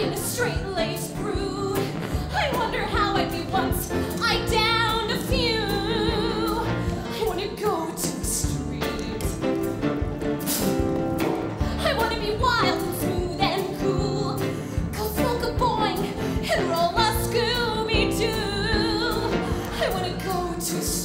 in a straight-laced brew. I wonder how I'd be once I downed a few. I want to go to the street. I want to be wild and smooth and cool. Go smoke a boing and roll a Scooby-Doo. I want to go to the street.